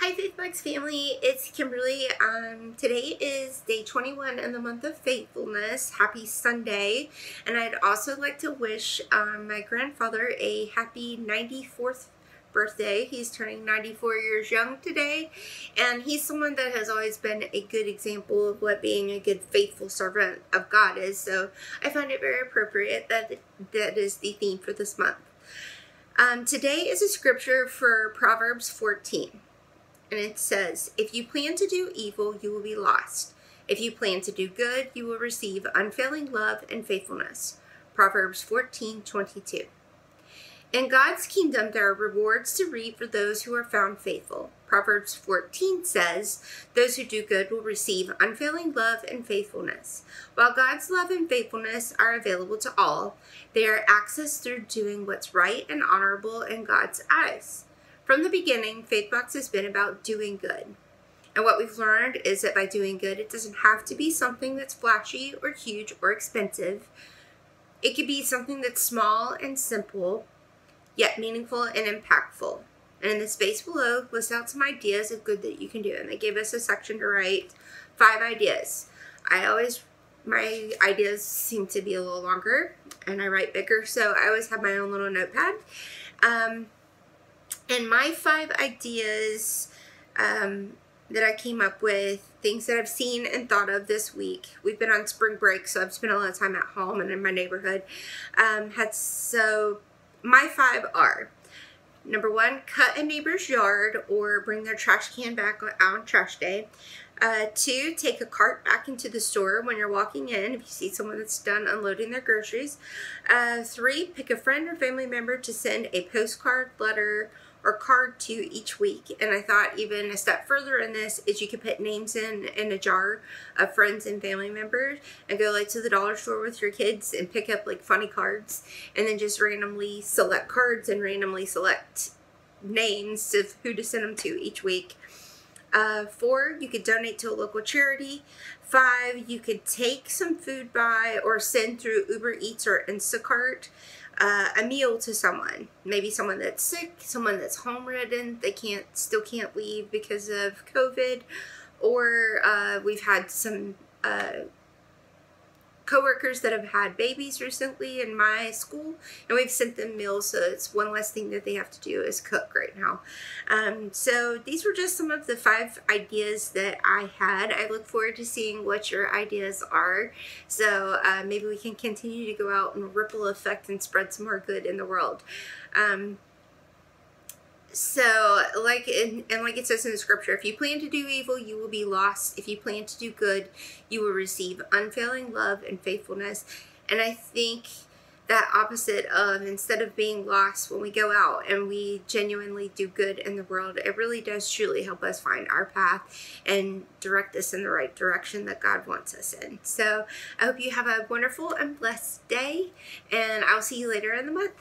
Hi, Faithbox family. It's Kimberly. Today is day 21 in the month of faithfulness. Happy Sunday. And I'd also like to wish my grandfather a happy 94th birthday. He's turning 94 years young today. And he's someone that has always been a good example of what being a good, faithful servant of God is. So I find it very appropriate that that is the theme for this month. Today is a scripture for Proverbs 14. And it says, if you plan to do evil, you will be lost. If you plan to do good, you will receive unfailing love and faithfulness. Proverbs 14:22. In God's kingdom, there are rewards to reap for those who are found faithful. Proverbs 14 says, those who do good will receive unfailing love and faithfulness. While God's love and faithfulness are available to all, they are accessed through doing what's right and honorable in God's eyes. From the beginning, Faithbox has been about doing good. And what we've learned is that by doing good, it doesn't have to be something that's flashy or huge or expensive. It could be something that's small and simple, yet meaningful and impactful. And in the space below, list out some ideas of good that you can do. And they gave us a section to write 5 ideas. My ideas seem to be a little longer, and I write bigger, so I always have my own little notepad. And my 5 ideas that I came up with, things that I've seen and thought of this week. We've been on spring break, so I've spent a lot of time at home and in my neighborhood. So my 5 are, number 1, cut a neighbor's yard or bring their trash can back on trash day. 2, take a cart back into the store when you're walking in if you see someone that's done unloading their groceries. 3, pick a friend or family member to send a postcard, letter, or card to each week. And I thought even a step further in this is you could put names in a jar of friends and family members and go like to the dollar store with your kids and pick up like funny cards and then just randomly select cards and randomly select names of who to send them to each week. 4, you could donate to a local charity. 5, you could take some food by or send through Uber Eats or Instacart a meal to someone. Maybe someone that's sick, someone that's home-ridden, they still can't leave because of COVID, or we've had some coworkers that have had babies recently in my school, and we've sent them meals, so it's one less thing that they have to do is cook right now. So these were just some of the 5 ideas that I had. I look forward to seeing what your ideas are, so maybe we can continue to go out and ripple effect and spread some more good in the world. So like it says in the scripture, if you plan to do evil, you will be lost. If you plan to do good, you will receive unfailing love and faithfulness. And I think that opposite of instead of being lost, when we go out and we genuinely do good in the world, it really does truly help us find our path and direct us in the right direction that God wants us in. So I hope you have a wonderful and blessed day, and I'll see you later in the month.